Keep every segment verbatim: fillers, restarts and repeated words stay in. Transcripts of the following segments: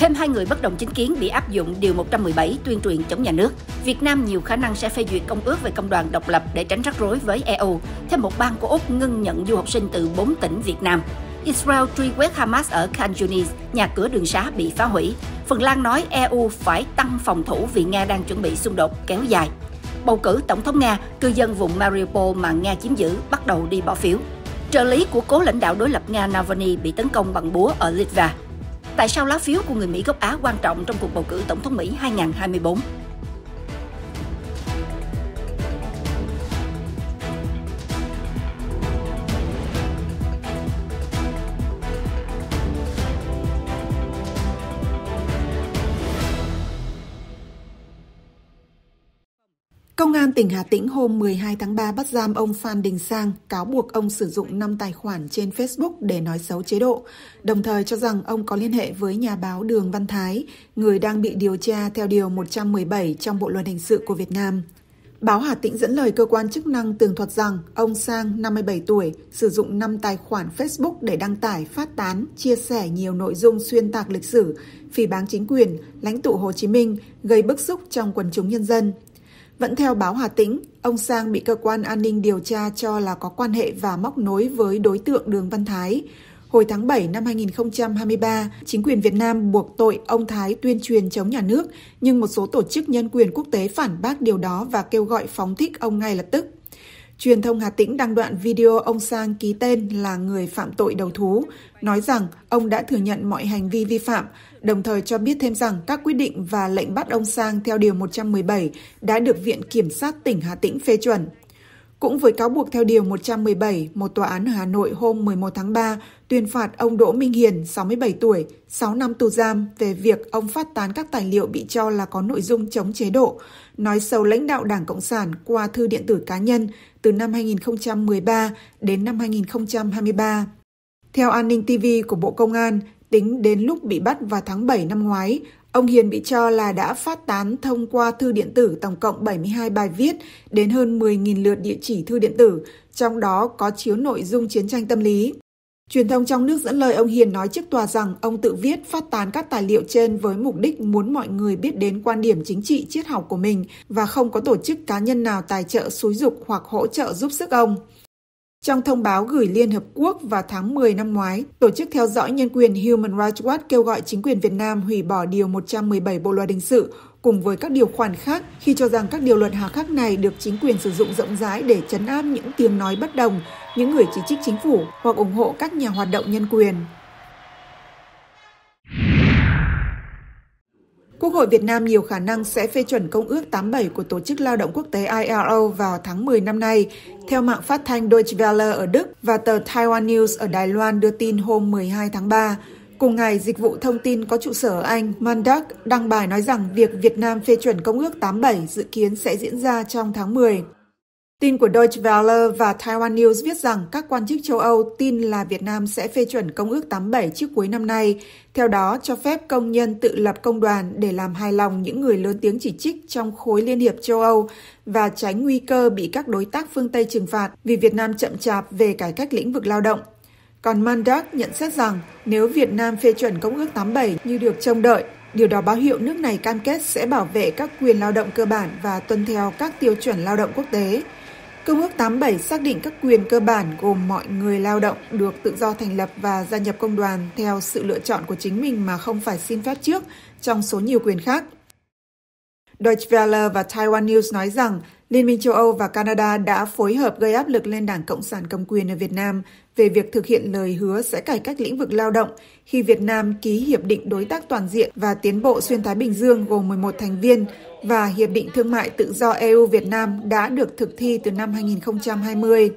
Thêm hai người bất đồng chính kiến bị áp dụng Điều một trăm mười bảy tuyên truyền chống nhà nước. Việt Nam nhiều khả năng sẽ phê duyệt Công ước về Công đoàn độc lập để tránh rắc rối với e u. Thêm một bang của Úc ngưng nhận du học sinh từ bốn tỉnh Việt Nam. Israel truy quét Hamas ở Khan Younis, nhà cửa đường sá bị phá hủy. Phần Lan nói e u phải tăng phòng thủ vì Nga đang chuẩn bị xung đột kéo dài. Bầu cử Tổng thống Nga, cư dân vùng Mariupol mà Nga chiếm giữ bắt đầu đi bỏ phiếu. Trợ lý của cố lãnh đạo đối lập Nga Navalny bị tấn công bằng búa ở Lítva. Tại sao lá phiếu của người Mỹ gốc Á quan trọng trong cuộc bầu cử Tổng thống Mỹ hai không hai tư? Công an tỉnh Hà Tĩnh hôm mười hai tháng ba bắt giam ông Phan Đình Sang, cáo buộc ông sử dụng năm tài khoản trên Facebook để nói xấu chế độ, đồng thời cho rằng ông có liên hệ với nhà báo Đường Văn Thái, người đang bị điều tra theo Điều một trăm mười bảy trong Bộ Luật Hình sự của Việt Nam. Báo Hà Tĩnh dẫn lời cơ quan chức năng tường thuật rằng ông Sang, năm mươi bảy tuổi, sử dụng năm tài khoản Facebook để đăng tải, phát tán, chia sẻ nhiều nội dung xuyên tạc lịch sử, phỉ báng chính quyền, lãnh tụ Hồ Chí Minh, gây bức xúc trong quần chúng nhân dân. Vẫn theo báo Hà Tĩnh, ông Sang bị cơ quan an ninh điều tra cho là có quan hệ và móc nối với đối tượng Đường Văn Thái. Hồi tháng bảy năm hai nghìn không trăm hai mươi ba, chính quyền Việt Nam buộc tội ông Thái tuyên truyền chống nhà nước, nhưng một số tổ chức nhân quyền quốc tế phản bác điều đó và kêu gọi phóng thích ông ngay lập tức. Truyền thông Hà Tĩnh đăng đoạn video ông Sang ký tên là người phạm tội đầu thú, nói rằng ông đã thừa nhận mọi hành vi vi phạm, đồng thời cho biết thêm rằng các quyết định và lệnh bắt ông Sang theo Điều một trăm mười bảy đã được Viện Kiểm sát tỉnh Hà Tĩnh phê chuẩn. Cũng với cáo buộc theo Điều một trăm mười bảy, một tòa án ở Hà Nội hôm mười một tháng ba tuyên phạt ông Đỗ Minh Hiền, sáu mươi bảy tuổi, sáu năm tù giam về việc ông phát tán các tài liệu bị cho là có nội dung chống chế độ, nói xấu lãnh đạo Đảng Cộng sản qua thư điện tử cá nhân từ năm hai nghìn không trăm mười ba đến năm hai nghìn không trăm hai mươi ba. Theo An ninh ti vi của Bộ Công an, tính đến lúc bị bắt vào tháng bảy năm ngoái, ông Hiền bị cho là đã phát tán thông qua thư điện tử tổng cộng bảy mươi hai bài viết đến hơn mười nghìn lượt địa chỉ thư điện tử, trong đó có chứa nội dung chiến tranh tâm lý. Truyền thông trong nước dẫn lời ông Hiền nói trước tòa rằng ông tự viết, phát tán các tài liệu trên với mục đích muốn mọi người biết đến quan điểm chính trị, triết học của mình và không có tổ chức cá nhân nào tài trợ, xúi giục hoặc hỗ trợ giúp sức ông. Trong thông báo gửi Liên Hợp Quốc vào tháng mười năm ngoái, Tổ chức theo dõi nhân quyền Human Rights Watch kêu gọi chính quyền Việt Nam hủy bỏ Điều một trăm mười bảy Bộ Luật Hình sự cùng với các điều khoản khác khi cho rằng các điều luật hà khắc này được chính quyền sử dụng rộng rãi để trấn áp những tiếng nói bất đồng, những người chỉ trích chính phủ hoặc ủng hộ các nhà hoạt động nhân quyền. Quốc hội Việt Nam nhiều khả năng sẽ phê chuẩn Công ước tám mươi bảy của Tổ chức Lao động Quốc tế I L O vào tháng mười năm nay, theo mạng phát thanh Deutsche Welle ở Đức và tờ Taiwan News ở Đài Loan đưa tin hôm mười hai tháng ba. Cùng ngày, dịch vụ thông tin có trụ sở ở Anh, Mondaq, đăng bài nói rằng việc Việt Nam phê chuẩn Công ước tám mươi bảy dự kiến sẽ diễn ra trong tháng mười. Tin của Deutsche Welle và Taiwan News viết rằng các quan chức châu Âu tin là Việt Nam sẽ phê chuẩn Công ước tám mươi bảy trước cuối năm nay, theo đó cho phép công nhân tự lập công đoàn để làm hài lòng những người lớn tiếng chỉ trích trong khối Liên hiệp châu Âu và tránh nguy cơ bị các đối tác phương Tây trừng phạt vì Việt Nam chậm chạp về cải cách lĩnh vực lao động. Còn Mondaq nhận xét rằng nếu Việt Nam phê chuẩn Công ước tám mươi bảy như được trông đợi, điều đó báo hiệu nước này cam kết sẽ bảo vệ các quyền lao động cơ bản và tuân theo các tiêu chuẩn lao động quốc tế. Công ước tám mươi bảy xác định các quyền cơ bản gồm mọi người lao động được tự do thành lập và gia nhập công đoàn theo sự lựa chọn của chính mình mà không phải xin phép trước, trong số nhiều quyền khác. Deutsche Welle và Taiwan News nói rằng Liên minh châu Âu và Canada đã phối hợp gây áp lực lên Đảng Cộng sản cầm quyền ở Việt Nam về việc thực hiện lời hứa sẽ cải cách lĩnh vực lao động khi Việt Nam ký Hiệp định Đối tác Toàn diện và Tiến bộ Xuyên Thái Bình Dương gồm mười một thành viên và Hiệp định Thương mại Tự do e u Việt Nam đã được thực thi từ năm hai nghìn không trăm hai mươi.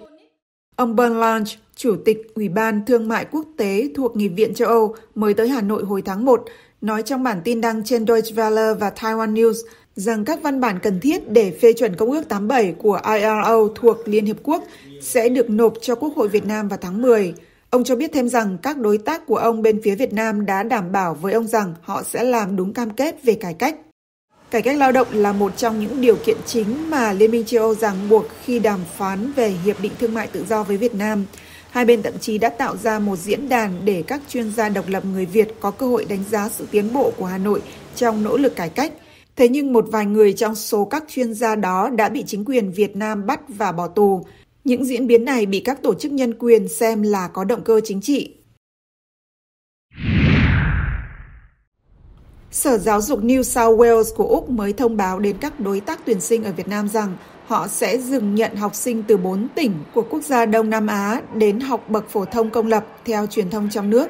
Ông Bernlange, Chủ tịch Ủy ban Thương mại Quốc tế thuộc Nghị viện châu Âu, mới tới Hà Nội hồi tháng một, nói trong bản tin đăng trên Deutsche Welle và Taiwan News rằng các văn bản cần thiết để phê chuẩn Công ước tám mươi bảy của I L O thuộc Liên Hiệp Quốc sẽ được nộp cho Quốc hội Việt Nam vào tháng mười. Ông cho biết thêm rằng các đối tác của ông bên phía Việt Nam đã đảm bảo với ông rằng họ sẽ làm đúng cam kết về cải cách. Cải cách lao động là một trong những điều kiện chính mà Liên minh châu Âu ràng buộc khi đàm phán về Hiệp định Thương mại Tự do với Việt Nam. Hai bên thậm chí đã tạo ra một diễn đàn để các chuyên gia độc lập người Việt có cơ hội đánh giá sự tiến bộ của Hà Nội trong nỗ lực cải cách. Thế nhưng một vài người trong số các chuyên gia đó đã bị chính quyền Việt Nam bắt và bỏ tù. Những diễn biến này bị các tổ chức nhân quyền xem là có động cơ chính trị. Sở Giáo dục New South Wales của Úc mới thông báo đến các đối tác tuyển sinh ở Việt Nam rằng họ sẽ dừng nhận học sinh từ bốn tỉnh của quốc gia Đông Nam Á đến học bậc phổ thông công lập theo truyền thông trong nước.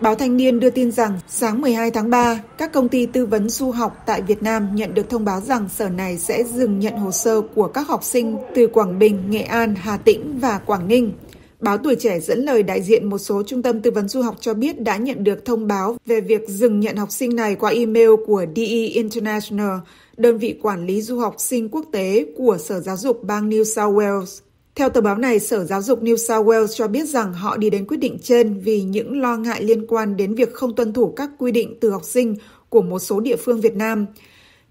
Báo Thanh niên đưa tin rằng sáng mười hai tháng ba, các công ty tư vấn du học tại Việt Nam nhận được thông báo rằng sở này sẽ dừng nhận hồ sơ của các học sinh từ Quảng Bình, Nghệ An, Hà Tĩnh và Quảng Ninh. Báo Tuổi Trẻ dẫn lời đại diện một số trung tâm tư vấn du học cho biết đã nhận được thông báo về việc dừng nhận học sinh này qua email của đê e International, đơn vị quản lý du học sinh quốc tế của Sở Giáo dục bang New South Wales. Theo tờ báo này, Sở Giáo dục New South Wales cho biết rằng họ đi đến quyết định trên vì những lo ngại liên quan đến việc không tuân thủ các quy định từ học sinh của một số địa phương Việt Nam.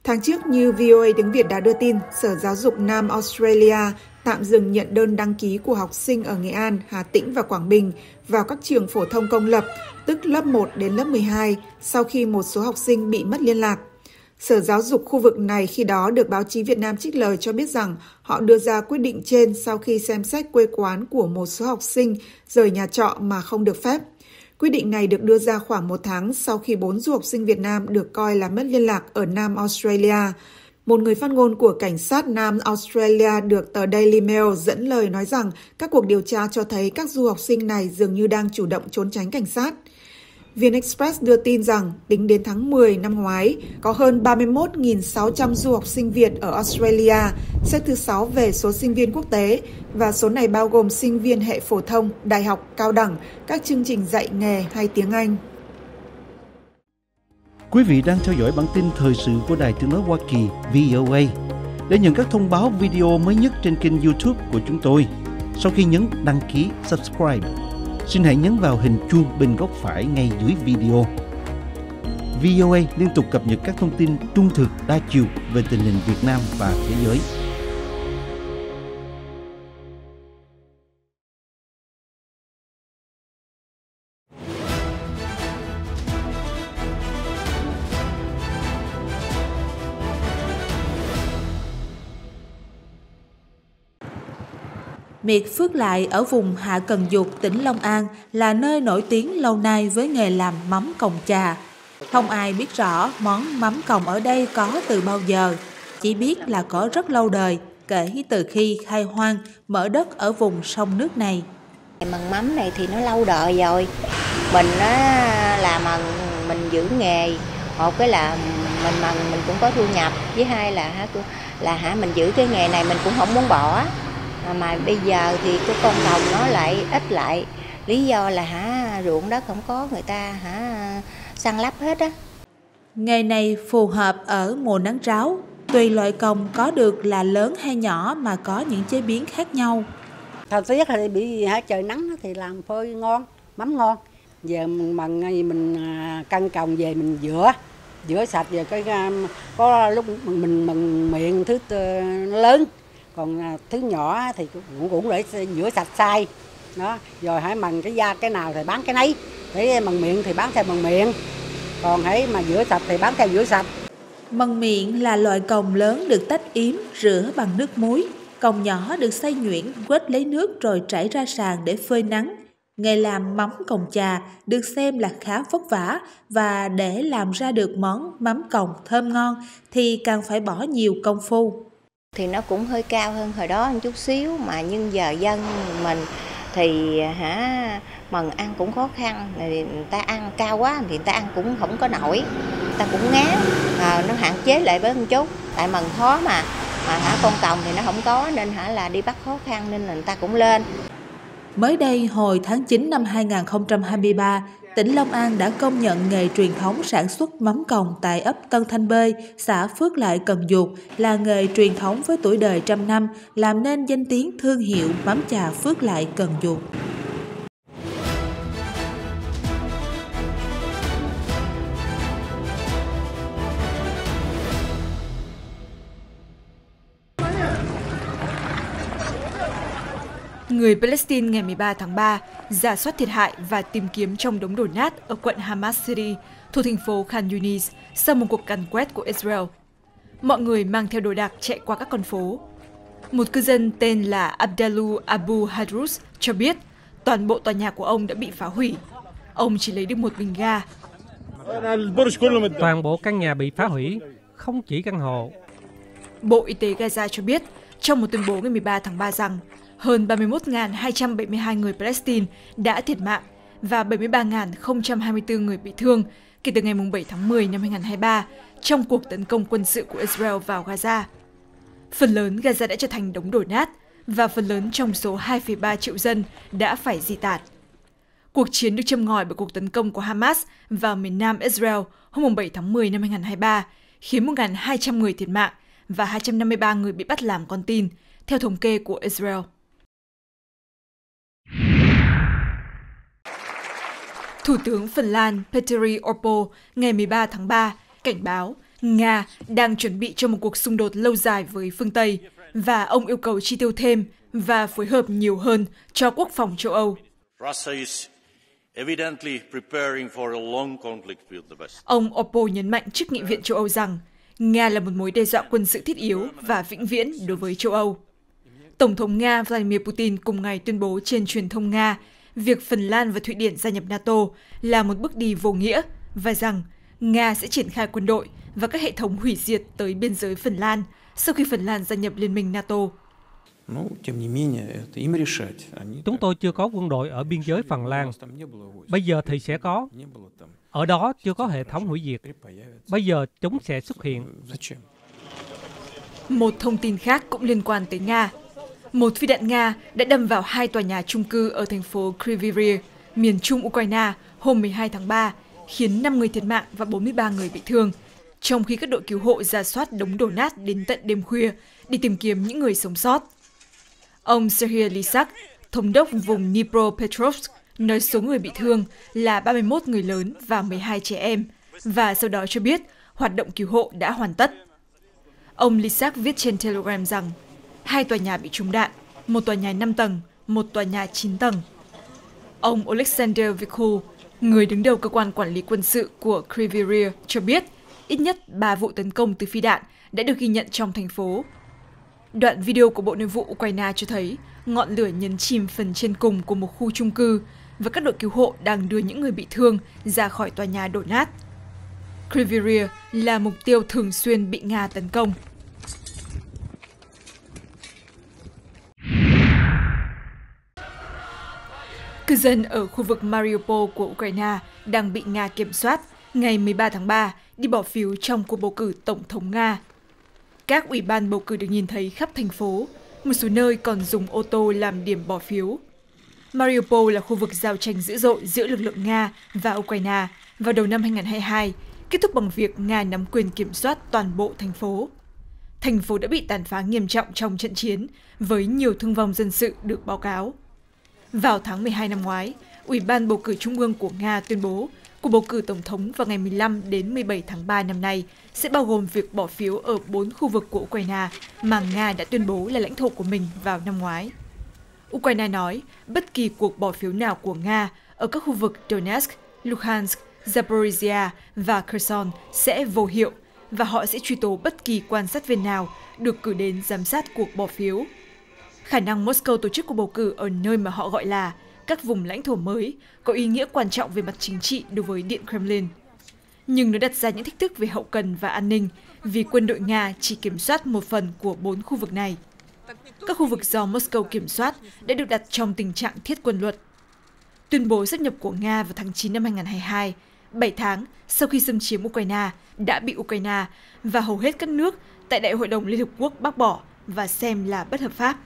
Tháng trước, như vê o a tiếng Việt đã đưa tin, Sở Giáo dục Nam Australia tạm dừng nhận đơn đăng ký của học sinh ở Nghệ An, Hà Tĩnh và Quảng Bình vào các trường phổ thông công lập, tức lớp một đến lớp mười hai, sau khi một số học sinh bị mất liên lạc. Sở giáo dục khu vực này khi đó được báo chí Việt Nam trích lời cho biết rằng họ đưa ra quyết định trên sau khi xem xét quê quán của một số học sinh rời nhà trọ mà không được phép. Quyết định này được đưa ra khoảng một tháng sau khi bốn du học sinh Việt Nam được coi là mất liên lạc ở Nam Australia. Một người phát ngôn của cảnh sát Nam Australia được tờ Daily Mail dẫn lời nói rằng các cuộc điều tra cho thấy các du học sinh này dường như đang chủ động trốn tránh cảnh sát. Vn Express đưa tin rằng tính đến tháng mười năm ngoái, có hơn ba mươi mốt nghìn sáu trăm du học sinh Việt ở Australia, xếp thứ sáu về số sinh viên quốc tế, và số này bao gồm sinh viên hệ phổ thông, đại học, cao đẳng, các chương trình dạy nghề hay tiếng Anh. Quý vị đang theo dõi bản tin thời sự của Đài Tiếng nói Hoa Kỳ vê o a. Để nhận các thông báo video mới nhất trên kênh YouTube của chúng tôi, sau khi nhấn đăng ký subscribe, xin hãy nhấn vào hình chuông bên góc phải ngay dưới video. vê o a liên tục cập nhật các thông tin trung thực, đa chiều về tình hình Việt Nam và thế giới. Miệt Phước Lại ở vùng Hạ Cần Giuộc, tỉnh Long An là nơi nổi tiếng lâu nay với nghề làm mắm còng chà. Không ai biết rõ món mắm còng ở đây có từ bao giờ, chỉ biết là có rất lâu đời, kể từ khi khai hoang, mở đất ở vùng sông nước này. Mần mắm này thì nó lâu đời rồi, mình nó là mà mình giữ nghề, một cái là mình mà mình cũng có thu nhập, với hai là là hả mình giữ cái nghề này mình cũng không muốn bỏ. Mà bây giờ thì cái con đồng nó lại ít lại, lý do là hả ruộng đất không có, người ta hả săn lấp hết á. Nghề này phù hợp ở mùa nắng ráo, tùy loại còng có được là lớn hay nhỏ mà có những chế biến khác nhau. Thời tiết thì bị hả trời nắng thì làm phơi ngon, mắm ngon. Giờ mình mình căng còng về mình rửa, rửa sạch rồi cái có lúc mình mình, mình miệng thứ lớn, còn thứ nhỏ thì cũng cũng để rửa sạch sai đó, rồi hãy mần cái da cái nào thì bán cái nấy, để mần miệng thì bán theo mần miệng, còn hãy mà rửa sạch thì bán theo rửa sạch. Mần miệng là loại còng lớn được tách yếm, rửa bằng nước muối, còng nhỏ được xay nhuyễn, quết lấy nước rồi trải ra sàn để phơi nắng. Nghề làm mắm còng chà được xem là khá vất vả, và để làm ra được món mắm còng thơm ngon thì càng phải bỏ nhiều công phu. Thì nó cũng hơi cao hơn hồi đó một chút xíu, mà nhưng giờ dân mình thì hả mần ăn cũng khó khăn, người ta ăn cao quá thì người ta ăn cũng không có nổi, người ta cũng ngán, à, nó hạn chế lại với một chút, tại mần khó mà mà hả con còng thì nó không có nên hả là đi bắt khó khăn, nên là người ta cũng lên. Mới đây, hồi tháng chín năm hai nghìn không trăm hai mươi ba, tỉnh Long An đã công nhận nghề truyền thống sản xuất mắm còng tại ấp Tân Thanh Bê, xã Phước Lại, Cần Giuộc là nghề truyền thống với tuổi đời trăm năm, làm nên danh tiếng thương hiệu mắm chà Phước Lại, Cần Giuộc. người Palestine ngày mười ba tháng ba rà soát thiệt hại và tìm kiếm trong đống đổ nát ở quận Hamas City, thuộc thành phố Khan Younis, sau một cuộc càn quét của Israel. Mọi người mang theo đồ đạc chạy qua các con phố. Một cư dân tên là Abdalu Abu Hadrus cho biết toàn bộ tòa nhà của ông đã bị phá hủy. Ông chỉ lấy được một bình ga. Toàn bộ căn nhà bị phá hủy, không chỉ căn hộ. Bộ Y tế Gaza cho biết trong một tuyên bố ngày mười ba tháng ba rằng hơn ba mươi mốt nghìn hai trăm bảy mươi hai người Palestine đã thiệt mạng và bảy mươi ba nghìn không trăm hai mươi tư người bị thương kể từ ngày bảy tháng mười năm hai nghìn không trăm hai mươi ba trong cuộc tấn công quân sự của Israel vào Gaza. Phần lớn Gaza đã trở thành đống đổ nát và phần lớn trong số hai phẩy ba triệu dân đã phải di tản. Cuộc chiến được châm ngòi bởi cuộc tấn công của Hamas vào miền nam Israel hôm bảy tháng mười năm hai nghìn không trăm hai mươi ba khiến một nghìn hai trăm người thiệt mạng và hai trăm năm mươi ba người bị bắt làm con tin, theo thống kê của Israel. Thủ tướng Phần Lan Petteri Orpo ngày mười ba tháng ba cảnh báo Nga đang chuẩn bị cho một cuộc xung đột lâu dài với phương Tây và ông yêu cầu chi tiêu thêm và phối hợp nhiều hơn cho quốc phòng châu Âu. Ông Orpo nhấn mạnh trước Nghị viện châu Âu rằng Nga là một mối đe dọa quân sự thiết yếu và vĩnh viễn đối với châu Âu. Tổng thống Nga Vladimir Putin cùng ngày tuyên bố trên truyền thông Nga việc Phần Lan và Thụy Điển gia nhập NATO là một bước đi vô nghĩa và rằng Nga sẽ triển khai quân đội và các hệ thống hủy diệt tới biên giới Phần Lan sau khi Phần Lan gia nhập Liên minh NATO. Chúng tôi chưa có quân đội ở biên giới Phần Lan. Bây giờ thì sẽ có. Ở đó chưa có hệ thống hủy diệt. Bây giờ chúng sẽ xuất hiện. Một thông tin khác cũng liên quan tới Nga. Một phi đạn Nga đã đâm vào hai tòa nhà chung cư ở thành phố Kryvyi Rih, miền trung Ukraine hôm mười hai tháng ba, khiến năm người thiệt mạng và bốn mươi ba người bị thương, trong khi các đội cứu hộ rà soát đống đổ nát đến tận đêm khuya để tìm kiếm những người sống sót. Ông Serhiy Lysak, thống đốc vùng Dnipropetrovsk, nói số người bị thương là ba mươi mốt người lớn và mười hai trẻ em, và sau đó cho biết hoạt động cứu hộ đã hoàn tất. Ông Lysak viết trên Telegram rằng hai tòa nhà bị trúng đạn, một tòa nhà năm tầng, một tòa nhà chín tầng. Ông Oleksandr Vikul, người đứng đầu cơ quan quản lý quân sự của Kryvyi Rih, cho biết ít nhất ba vụ tấn công từ phi đạn đã được ghi nhận trong thành phố. Đoạn video của Bộ Nội vụ Ukraine cho thấy ngọn lửa nhấn chìm phần trên cùng của một khu chung cư và các đội cứu hộ đang đưa những người bị thương ra khỏi tòa nhà đổ nát. Kryvyi Rih là mục tiêu thường xuyên bị Nga tấn công. Cư dân ở khu vực Mariupol của Ukraine đang bị Nga kiểm soát ngày mười ba tháng ba đi bỏ phiếu trong cuộc bầu cử Tổng thống Nga. Các ủy ban bầu cử được nhìn thấy khắp thành phố, một số nơi còn dùng ô tô làm điểm bỏ phiếu. Mariupol là khu vực giao tranh dữ dội giữa lực lượng Nga và Ukraine vào đầu năm hai nghìn không trăm hai mươi hai, kết thúc bằng việc Nga nắm quyền kiểm soát toàn bộ thành phố. Thành phố đã bị tàn phá nghiêm trọng trong trận chiến, với nhiều thương vong dân sự được báo cáo. Vào tháng mười hai năm ngoái, Ủy ban bầu cử Trung ương của Nga tuyên bố cuộc bầu cử Tổng thống vào ngày mười lăm đến mười bảy tháng ba năm nay sẽ bao gồm việc bỏ phiếu ở bốn khu vực của Ukraine mà Nga đã tuyên bố là lãnh thổ của mình vào năm ngoái. Ukraine nói bất kỳ cuộc bỏ phiếu nào của Nga ở các khu vực Donetsk, Luhansk, Zaporizhia và Kherson sẽ vô hiệu và họ sẽ truy tố bất kỳ quan sát viên nào được cử đến giám sát cuộc bỏ phiếu. Khả năng Moscow tổ chức cuộc bầu cử ở nơi mà họ gọi là các vùng lãnh thổ mới có ý nghĩa quan trọng về mặt chính trị đối với Điện Kremlin. Nhưng nó đặt ra những thách thức về hậu cần và an ninh vì quân đội Nga chỉ kiểm soát một phần của bốn khu vực này. Các khu vực do Moscow kiểm soát đã được đặt trong tình trạng thiết quân luật. Tuyên bố sáp nhập của Nga vào tháng chín năm hai nghìn không trăm hai mươi hai, bảy tháng sau khi xâm chiếm Ukraine, đã bị Ukraine và hầu hết các nước tại Đại hội đồng Liên Hợp Quốc bác bỏ và xem là bất hợp pháp.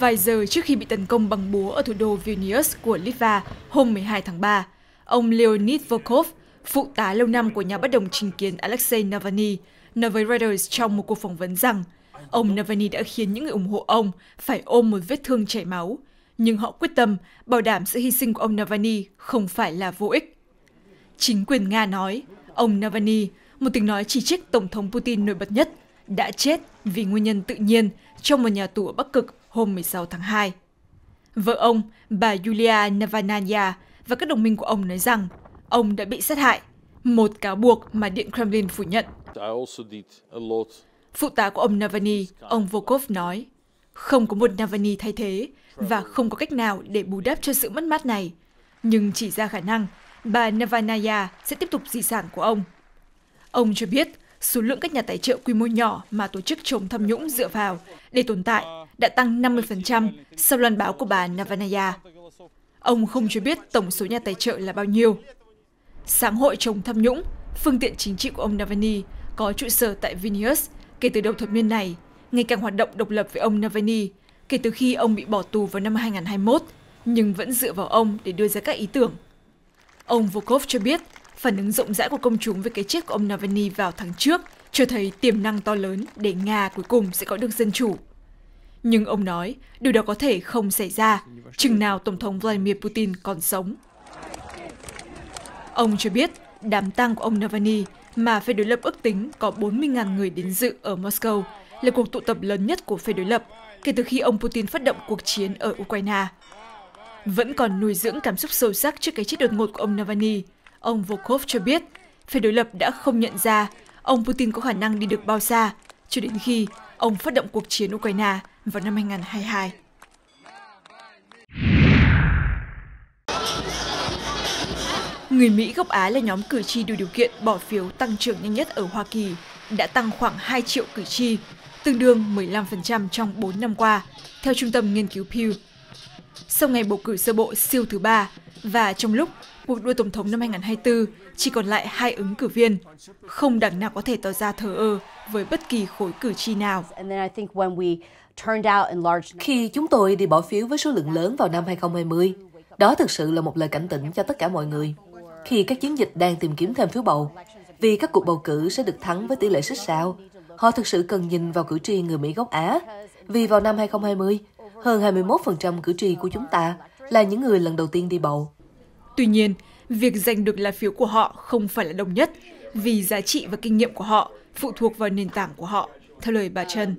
Vài giờ trước khi bị tấn công bằng búa ở thủ đô Vilnius của Lítva hôm mười hai tháng ba, ông Leonid Volkov, phụ tá lâu năm của nhà bất đồng chính kiến Alexei Navalny, nói với Reuters trong một cuộc phỏng vấn rằng ông Navalny đã khiến những người ủng hộ ông phải ôm một vết thương chảy máu, nhưng họ quyết tâm bảo đảm sự hy sinh của ông Navalny không phải là vô ích. Chính quyền Nga nói ông Navalny, một tiếng nói chỉ trích Tổng thống Putin nổi bật nhất, đã chết vì nguyên nhân tự nhiên trong một nhà tù ở Bắc Cực hôm mười sáu tháng hai. Vợ ông, bà Yulia Navalnaya và các đồng minh của ông nói rằng ông đã bị sát hại, một cáo buộc mà Điện Kremlin phủ nhận. Phụ tá của ông Navalny, ông Volkov nói, không có một Navalny thay thế và không có cách nào để bù đắp cho sự mất mát này, nhưng chỉ ra khả năng bà Navalnaya sẽ tiếp tục di sản của ông. Ông cho biết số lượng các nhà tài trợ quy mô nhỏ mà tổ chức chống tham nhũng dựa vào để tồn tại đã tăng năm mươi phần trăm sau loan báo của bà Navalnaya. Ông không cho biết tổng số nhà tài trợ là bao nhiêu. Sáng hội chống tham nhũng, phương tiện chính trị của ông Navalny, có trụ sở tại Vilnius kể từ đầu thập niên này, ngày càng hoạt động độc lập với ông Navalny kể từ khi ông bị bỏ tù vào năm hai nghìn không trăm hai mươi mốt, nhưng vẫn dựa vào ông để đưa ra các ý tưởng. Ông Volkov cho biết phản ứng rộng rãi của công chúng về cái chết của ông Navalny vào tháng trước cho thấy tiềm năng to lớn để Nga cuối cùng sẽ có được dân chủ. Nhưng ông nói điều đó có thể không xảy ra chừng nào Tổng thống Vladimir Putin còn sống. Ông cho biết đám tang của ông Navalny mà phe đối lập ước tính có bốn mươi nghìn người đến dự ở Moscow là cuộc tụ tập lớn nhất của phe đối lập kể từ khi ông Putin phát động cuộc chiến ở Ukraine. Vẫn còn nuôi dưỡng cảm xúc sâu sắc trước cái chết đột ngột của ông Navalny, ông Volkov cho biết phe đối lập đã không nhận ra ông Putin có khả năng đi được bao xa cho đến khi ông phát động cuộc chiến Ukraine vào năm hai nghìn không trăm hai mươi hai. Người Mỹ gốc Á là nhóm cử tri đủ điều kiện bỏ phiếu tăng trưởng nhanh nhất ở Hoa Kỳ, đã tăng khoảng hai triệu cử tri, tương đương mười lăm phần trăm trong bốn năm qua, theo Trung tâm Nghiên cứu Pew. Sau ngày bầu cử sơ bộ siêu thứ ba và trong lúc cuộc đua tổng thống năm hai nghìn không trăm hai mươi tư chỉ còn lại hai ứng cử viên, không đảng nào có thể tỏ ra thờ ơ với bất kỳ khối cử tri nào. Khi chúng tôi đi bỏ phiếu với số lượng lớn vào năm hai nghìn không trăm hai mươi, đó thực sự là một lời cảnh tỉnh cho tất cả mọi người. Khi các chiến dịch đang tìm kiếm thêm phiếu bầu, vì các cuộc bầu cử sẽ được thắng với tỷ lệ xích sao, họ thực sự cần nhìn vào cử tri người Mỹ gốc Á, vì vào năm hai nghìn không trăm hai mươi, hơn hai mươi mốt phần trăm cử tri của chúng ta là những người lần đầu tiên đi bầu. Tuy nhiên, việc giành được lá phiếu của họ không phải là đồng nhất, vì giá trị và kinh nghiệm của họ phụ thuộc vào nền tảng của họ, theo lời bà Trần.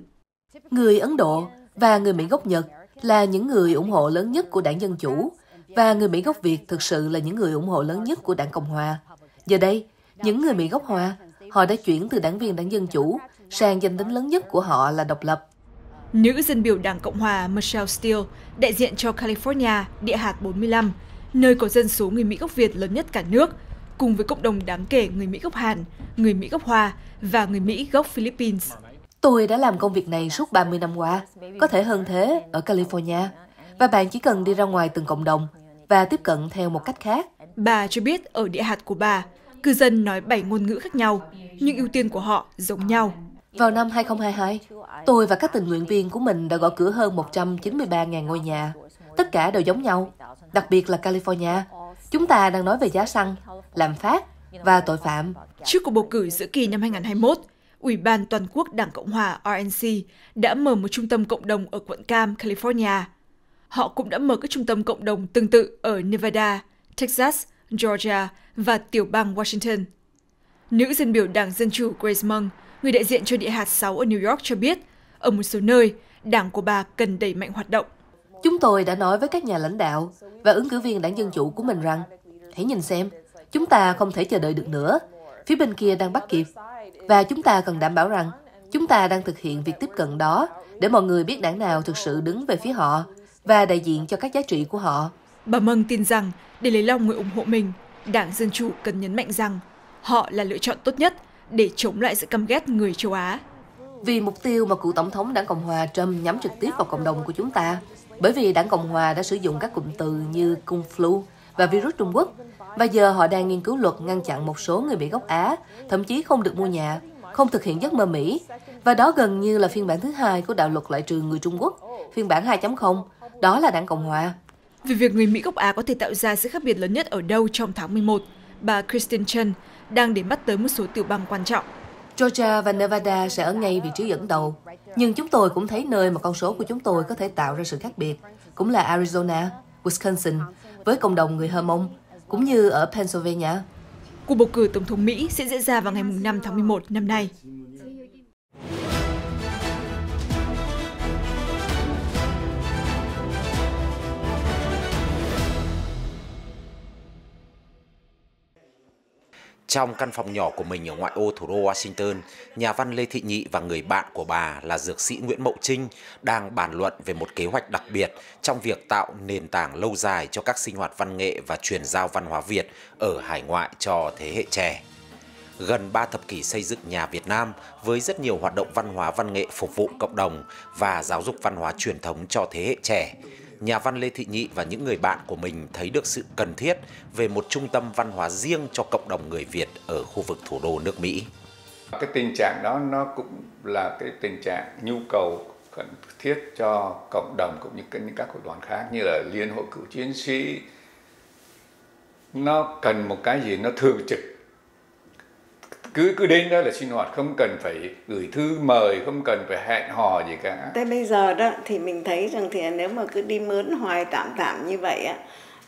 Người Ấn Độ và người Mỹ gốc Nhật là những người ủng hộ lớn nhất của Đảng Dân Chủ, và người Mỹ gốc Việt thực sự là những người ủng hộ lớn nhất của Đảng Cộng Hòa. Giờ đây, những người Mỹ gốc Hoa, họ đã chuyển từ đảng viên Đảng Dân Chủ sang danh tính lớn nhất của họ là độc lập. Nữ dân biểu Đảng Cộng Hòa Michelle Steel, đại diện cho California, địa hạt bốn mươi lăm, nơi có dân số người Mỹ gốc Việt lớn nhất cả nước, cùng với cộng đồng đáng kể người Mỹ gốc Hàn, người Mỹ gốc Hoa và người Mỹ gốc Philippines. Tôi đã làm công việc này suốt ba mươi năm qua, có thể hơn thế ở California, và bạn chỉ cần đi ra ngoài từng cộng đồng và tiếp cận theo một cách khác. Bà cho biết ở địa hạt của bà, cư dân nói bảy ngôn ngữ khác nhau, nhưng ưu tiên của họ giống nhau. Vào năm hai nghìn không trăm hai mươi hai, tôi và các tình nguyện viên của mình đã gõ cửa hơn một trăm chín mươi ba nghìn ngôi nhà. Tất cả đều giống nhau, đặc biệt là California. Chúng ta đang nói về giá xăng, lạm phát và tội phạm. Trước cuộc bầu cử giữa kỳ năm hai nghìn không trăm hai mươi mốt, Ủy ban Toàn quốc Đảng Cộng Hòa R N C đã mở một trung tâm cộng đồng ở quận Cam, California. Họ cũng đã mở các trung tâm cộng đồng tương tự ở Nevada, Texas, Georgia và tiểu bang Washington. Nữ dân biểu Đảng Dân Chủ Grace Meng, người đại diện cho địa hạt sáu ở New York cho biết, ở một số nơi, đảng của bà cần đẩy mạnh hoạt động. Chúng tôi đã nói với các nhà lãnh đạo và ứng cử viên Đảng Dân Chủ của mình rằng, hãy nhìn xem, chúng ta không thể chờ đợi được nữa, phía bên kia đang bắt kịp, và chúng ta cần đảm bảo rằng chúng ta đang thực hiện việc tiếp cận đó để mọi người biết đảng nào thực sự đứng về phía họ và đại diện cho các giá trị của họ. Bà Meng tin rằng, để lấy lòng người ủng hộ mình, Đảng Dân Chủ cần nhấn mạnh rằng họ là lựa chọn tốt nhất để chống lại sự căm ghét người châu Á. Vì mục tiêu mà cựu Tổng thống Đảng Cộng Hòa Trump nhắm trực tiếp vào cộng đồng của chúng ta, bởi vì Đảng Cộng Hòa đã sử dụng các cụm từ như Kung Flu và virus Trung Quốc, và giờ họ đang nghiên cứu luật ngăn chặn một số người Mỹ gốc Á, thậm chí không được mua nhà, không thực hiện giấc mơ Mỹ, và đó gần như là phiên bản thứ hai của đạo luật loại trừ người Trung Quốc, phiên bản hai chấm không, đó là Đảng Cộng Hòa. Về việc người Mỹ gốc Á có thể tạo ra sự khác biệt lớn nhất ở đâu trong tháng mười một, bà Kristen Chen đang để mắt tới một số tiểu bang quan trọng. Georgia và Nevada sẽ ở ngay vị trí dẫn đầu, nhưng chúng tôi cũng thấy nơi mà con số của chúng tôi có thể tạo ra sự khác biệt, cũng là Arizona, Wisconsin, với cộng đồng người Hơ Mông, cũng như ở Pennsylvania. Cuộc bầu cử Tổng thống Mỹ sẽ diễn ra vào ngày năm tháng mười một năm nay. Trong căn phòng nhỏ của mình ở ngoại ô thủ đô Washington, nhà văn Lê Thị Nhị và người bạn của bà là dược sĩ Nguyễn Mậu Trinh đang bàn luận về một kế hoạch đặc biệt trong việc tạo nền tảng lâu dài cho các sinh hoạt văn nghệ và truyền giao văn hóa Việt ở hải ngoại cho thế hệ trẻ. Gần ba thập kỷ xây dựng nhà Việt Nam với rất nhiều hoạt động văn hóa văn nghệ phục vụ cộng đồng và giáo dục văn hóa truyền thống cho thế hệ trẻ, nhà văn Lê Thị Nhị và những người bạn của mình thấy được sự cần thiết về một trung tâm văn hóa riêng cho cộng đồng người Việt ở khu vực thủ đô nước Mỹ. Cái tình trạng đó nó cũng là cái tình trạng nhu cầu cần thiết cho cộng đồng cũng như các hội đoàn khác như là Liên hội Cựu Chiến Sĩ. Nó cần một cái gì nó thường trực. Cứ cứ đến đó là sinh hoạt, không cần phải gửi thư mời, không cần phải hẹn hò gì cả. Tới bây giờ đó thì mình thấy rằng thì nếu mà cứ đi mướn hoài tạm tạm như vậy á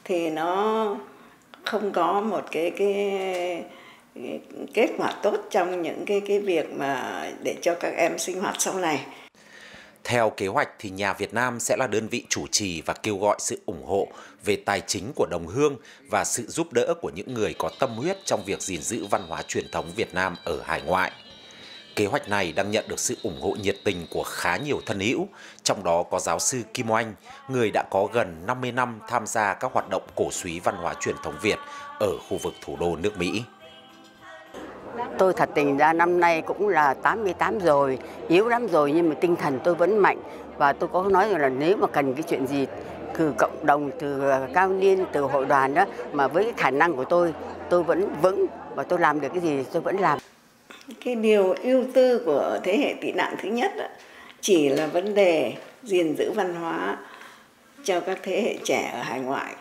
thì nó không có một cái, cái cái kết quả tốt trong những cái cái việc mà để cho các em sinh hoạt sau này. Theo kế hoạch thì nhà Việt Nam sẽ là đơn vị chủ trì và kêu gọi sự ủng hộ về tài chính của đồng hương và sự giúp đỡ của những người có tâm huyết trong việc gìn giữ văn hóa truyền thống Việt Nam ở hải ngoại. Kế hoạch này đang nhận được sự ủng hộ nhiệt tình của khá nhiều thân hữu, trong đó có giáo sư Kim Oanh, người đã có gần năm mươi năm tham gia các hoạt động cổ súy văn hóa truyền thống Việt ở khu vực thủ đô nước Mỹ. Tôi thật tình ra năm nay cũng là tám mươi tám rồi, yếu lắm rồi nhưng mà tinh thần tôi vẫn mạnh. Và tôi có nói là nếu mà cần cái chuyện gì từ cộng đồng, từ cao niên, từ hội đoàn đó, mà với cái khả năng của tôi, tôi vẫn vững và tôi làm được cái gì tôi vẫn làm. Cái điều ưu tư của thế hệ tị nạn thứ nhất chỉ là vấn đề gìn giữ văn hóa cho các thế hệ trẻ ở hải ngoại.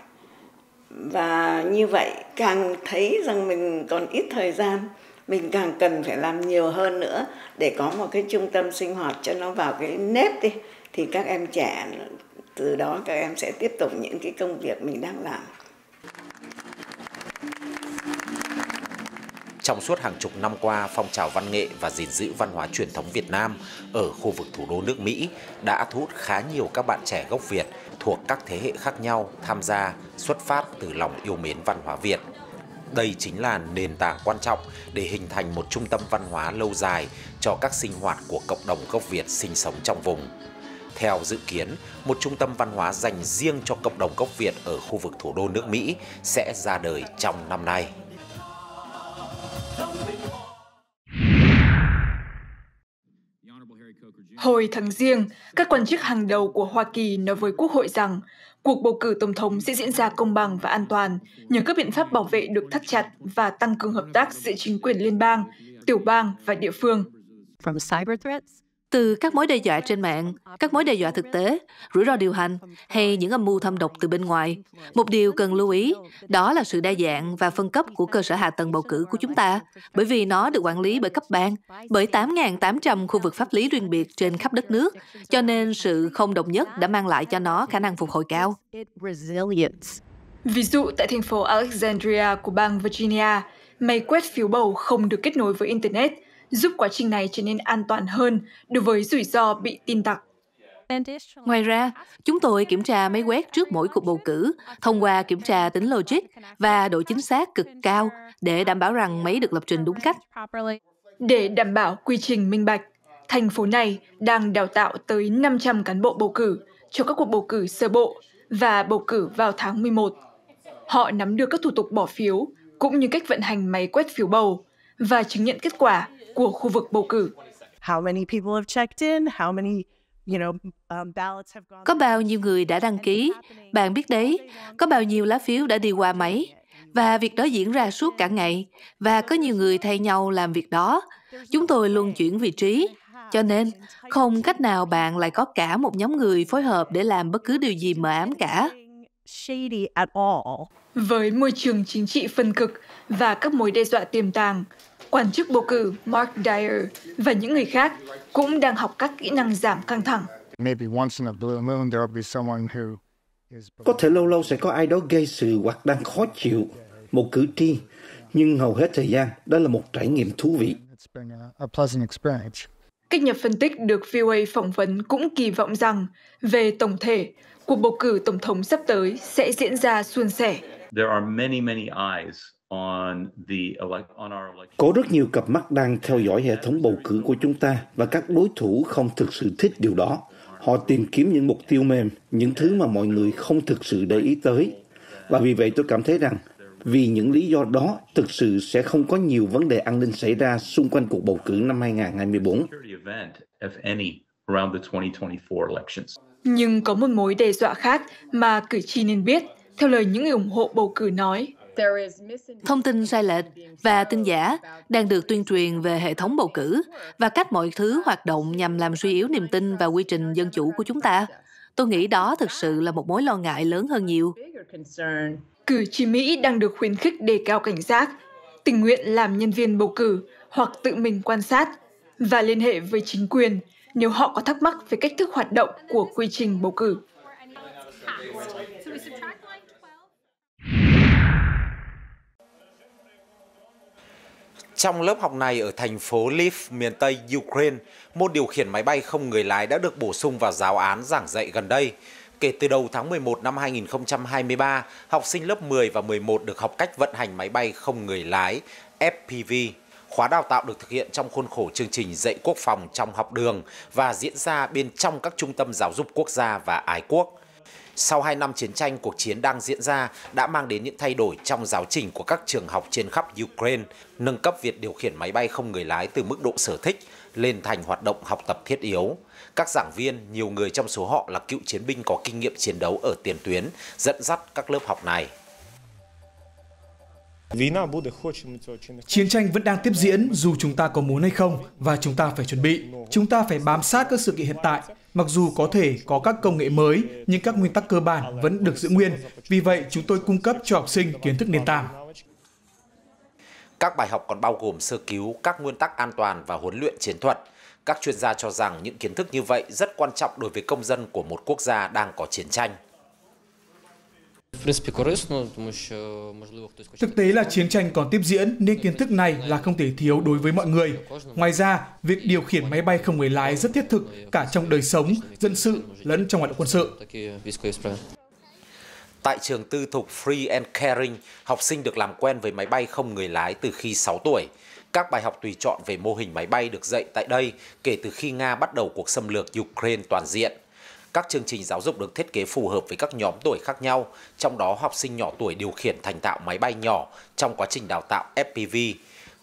Và như vậy càng thấy rằng mình còn ít thời gian, mình càng cần phải làm nhiều hơn nữa để có một cái trung tâm sinh hoạt cho nó vào cái nếp đi. Thì các em trẻ, từ đó các em sẽ tiếp tục những cái công việc mình đang làm. Trong suốt hàng chục năm qua, phong trào văn nghệ và gìn giữ văn hóa truyền thống Việt Nam ở khu vực thủ đô nước Mỹ đã thu hút khá nhiều các bạn trẻ gốc Việt thuộc các thế hệ khác nhau tham gia, xuất phát từ lòng yêu mến văn hóa Việt. Đây chính là nền tảng quan trọng để hình thành một trung tâm văn hóa lâu dài cho các sinh hoạt của cộng đồng gốc Việt sinh sống trong vùng. Theo dự kiến, một trung tâm văn hóa dành riêng cho cộng đồng gốc Việt ở khu vực thủ đô nước Mỹ sẽ ra đời trong năm nay. Hồi tháng Giêng, các quan chức hàng đầu của Hoa Kỳ nói với Quốc hội rằng cuộc bầu cử tổng thống sẽ diễn ra công bằng và an toàn nhờ các biện pháp bảo vệ được thắt chặt và tăng cường hợp tác giữa chính quyền liên bang, tiểu bang và địa phương. Từ các mối đe dọa trên mạng, các mối đe dọa thực tế, rủi ro điều hành hay những âm mưu thâm độc từ bên ngoài, một điều cần lưu ý đó là sự đa dạng và phân cấp của cơ sở hạ tầng bầu cử của chúng ta, bởi vì nó được quản lý bởi cấp bang, bởi tám nghìn tám trăm khu vực pháp lý riêng biệt trên khắp đất nước, cho nên sự không đồng nhất đã mang lại cho nó khả năng phục hồi cao. Ví dụ tại thành phố Alexandria của bang Virginia, máy quét phiếu bầu không được kết nối với Internet, giúp quá trình này trở nên an toàn hơn đối với rủi ro bị tin tặc. Ngoài ra, chúng tôi kiểm tra máy quét trước mỗi cuộc bầu cử, thông qua kiểm tra tính logic và độ chính xác cực cao để đảm bảo rằng máy được lập trình đúng cách. Để đảm bảo quy trình minh bạch, thành phố này đang đào tạo tới năm trăm cán bộ bầu cử cho các cuộc bầu cử sơ bộ và bầu cử vào tháng mười một. Họ nắm được các thủ tục bỏ phiếu, cũng như cách vận hành máy quét phiếu bầu và chứng nhận kết quả của khu vực bầu cử. Có bao nhiêu người đã đăng ký, bạn biết đấy, có bao nhiêu lá phiếu đã đi qua máy, và việc đó diễn ra suốt cả ngày, và có nhiều người thay nhau làm việc đó. Chúng tôi luôn chuyển vị trí, cho nên không cách nào bạn lại có cả một nhóm người phối hợp để làm bất cứ điều gì mờ ám cả. Với môi trường chính trị phân cực và các mối đe dọa tiềm tàng, quan chức bầu cử Mark Dyer và những người khác cũng đang học các kỹ năng giảm căng thẳng. Có thể lâu lâu sẽ có ai đó gây sự hoặc đang khó chịu, một cử tri, nhưng hầu hết thời gian đó là một trải nghiệm thú vị. Các nhà phân tích được vê o a phỏng vấn cũng kỳ vọng rằng, về tổng thể, cuộc bầu cử tổng thống sắp tới sẽ diễn ra suôn sẻ. Có rất nhiều cặp mắt đang theo dõi hệ thống bầu cử của chúng ta và các đối thủ không thực sự thích điều đó. Họ tìm kiếm những mục tiêu mềm, những thứ mà mọi người không thực sự để ý tới. Và vì vậy tôi cảm thấy rằng, vì những lý do đó, thực sự sẽ không có nhiều vấn đề an ninh xảy ra xung quanh cuộc bầu cử năm hai không hai tư. Nhưng có một mối đe dọa khác mà cử tri nên biết, theo lời những người ủng hộ bầu cử nói. Thông tin sai lệch và tin giả đang được tuyên truyền về hệ thống bầu cử và cách mọi thứ hoạt động nhằm làm suy yếu niềm tin và quy trình dân chủ của chúng ta. Tôi nghĩ đó thực sự là một mối lo ngại lớn hơn nhiều. Cử tri Mỹ đang được khuyến khích đề cao cảnh giác, tình nguyện làm nhân viên bầu cử hoặc tự mình quan sát và liên hệ với chính quyền nếu họ có thắc mắc về cách thức hoạt động của quy trình bầu cử. Trong lớp học này ở thành phố Lítva, miền Tây Ukraine, môn điều khiển máy bay không người lái đã được bổ sung vào giáo án giảng dạy gần đây. Kể từ đầu tháng mười một năm hai nghìn không trăm hai mươi ba, học sinh lớp mười và mười một được học cách vận hành máy bay không người lái F P V. Khóa đào tạo được thực hiện trong khuôn khổ chương trình dạy quốc phòng trong học đường và diễn ra bên trong các trung tâm giáo dục quốc gia và ái quốc. Sau hai năm chiến tranh, cuộc chiến đang diễn ra đã mang đến những thay đổi trong giáo trình của các trường học trên khắp Ukraine, nâng cấp việc điều khiển máy bay không người lái từ mức độ sở thích lên thành hoạt động học tập thiết yếu. Các giảng viên, nhiều người trong số họ là cựu chiến binh có kinh nghiệm chiến đấu ở tiền tuyến, dẫn dắt các lớp học này. Chiến tranh vẫn đang tiếp diễn dù chúng ta có muốn hay không và chúng ta phải chuẩn bị. Chúng ta phải bám sát các sự kiện hiện tại. Mặc dù có thể có các công nghệ mới, nhưng các nguyên tắc cơ bản vẫn được giữ nguyên. Vì vậy, chúng tôi cung cấp cho học sinh kiến thức nền tảng. Các bài học còn bao gồm sơ cứu, các nguyên tắc an toàn và huấn luyện chiến thuật. Các chuyên gia cho rằng những kiến thức như vậy rất quan trọng đối với công dân của một quốc gia đang có chiến tranh. Thực tế là chiến tranh còn tiếp diễn nên kiến thức này là không thể thiếu đối với mọi người. Ngoài ra, việc điều khiển máy bay không người lái rất thiết thực cả trong đời sống, dân sự lẫn trong hoạt động quân sự. Tại trường tư thục Free and Caring, học sinh được làm quen với máy bay không người lái từ khi sáu tuổi. Các bài học tùy chọn về mô hình máy bay được dạy tại đây kể từ khi Nga bắt đầu cuộc xâm lược Ukraine toàn diện. Các chương trình giáo dục được thiết kế phù hợp với các nhóm tuổi khác nhau, trong đó học sinh nhỏ tuổi điều khiển thành thạo máy bay nhỏ trong quá trình đào tạo F P V.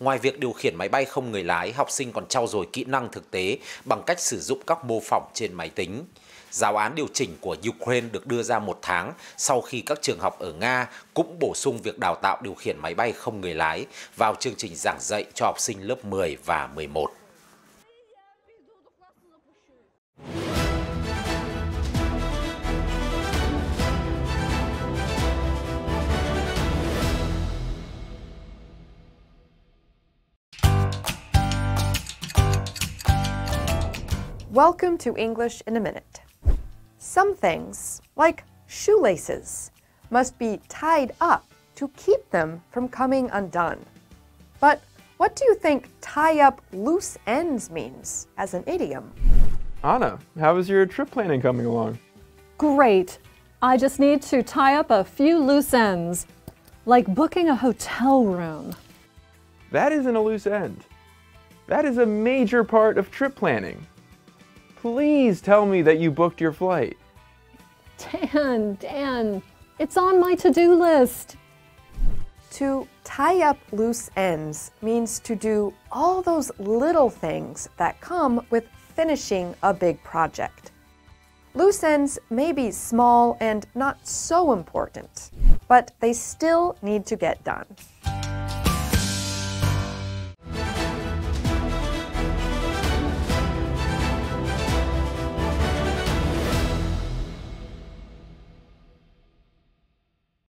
Ngoài việc điều khiển máy bay không người lái, học sinh còn trau dồi kỹ năng thực tế bằng cách sử dụng các mô phỏng trên máy tính. Giáo án điều chỉnh của Ukraine được đưa ra một tháng sau khi các trường học ở Nga cũng bổ sung việc đào tạo điều khiển máy bay không người lái vào chương trình giảng dạy cho học sinh lớp mười và mười một. Welcome to English in a Minute. Some things, like shoelaces, must be tied up to keep them from coming undone. But what do you think tie up loose ends means as an idiom? Anna, how is your trip planning coming along? Great. I just need to tie up a few loose ends, like booking a hotel room. That isn't a loose end. That is a major part of trip planning. Please tell me that you booked your flight. Dan, Dan, it's on my to-do list. To tie up loose ends means to do all those little things that come with finishing a big project. Loose ends may be small and not so important, but they still need to get done.